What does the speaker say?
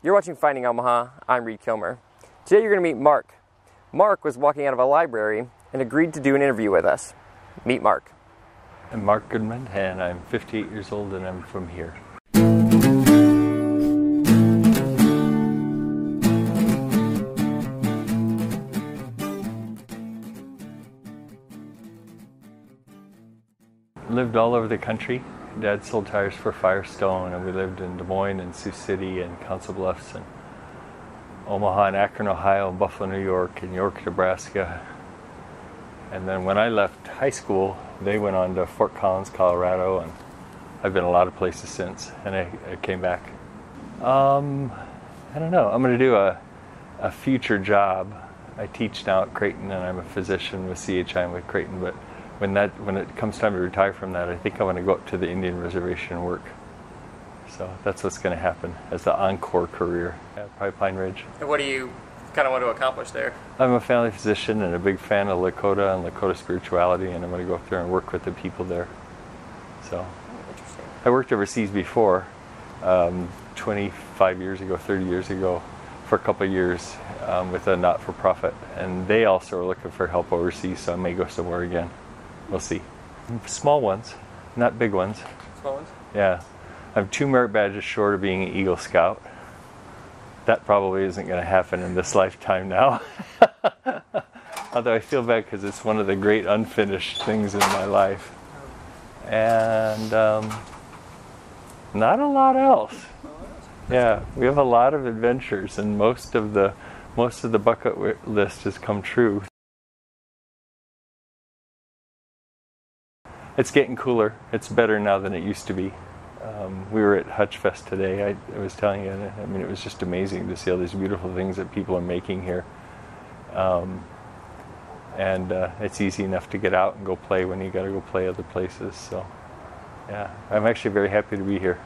You're watching Finding Omaha. I'm Reed Kilmer. Today you're going to meet Mark. Mark was walking out of a library and agreed to do an interview with us. Meet Mark. I'm Mark Goodman, and I'm 58 years old, and I'm from here. Lived all over the country. Dad sold tires for Firestone, and we lived in Des Moines and Sioux City and Council Bluffs and Omaha and Akron, Ohio, and Buffalo, New York, and York, Nebraska. And then when I left high school, they went on to Fort Collins, Colorado, and I've been a lot of places since, and I came back. I don't know. I'm going to do a future job. I teach now at Creighton, and I'm a physician with CHI and with Creighton, but when it comes time to retire from that, I think I want to go up to the Indian reservation and work. So that's what's going to happen as the encore career. Yeah, probably Pine Ridge. And what do you kind of want to accomplish there? I'm a family physician and a big fan of Lakota and Lakota spirituality, and I'm going to go up there and work with the people there. So, interesting. I worked overseas before, 25 years ago, 30 years ago, for a couple of years with a not-for-profit, and they also are looking for help overseas, so I may go somewhere again. We'll see. Small ones, not big ones. Small ones? Yeah. I'm 2 merit badges short of being an Eagle Scout. That probably isn't going to happen in this lifetime now. Although I feel bad because it's one of the great unfinished things in my life. And not a lot else. Yeah, we have a lot of adventures, and most of the bucket list has come true. It's getting cooler. It's better now than it used to be. We were at Hutchfest today. I was telling you, I mean, it was just amazing to see all these beautiful things that people are making here. It's easy enough to get out and go play when you got to go play other places. So, yeah, I'm actually very happy to be here.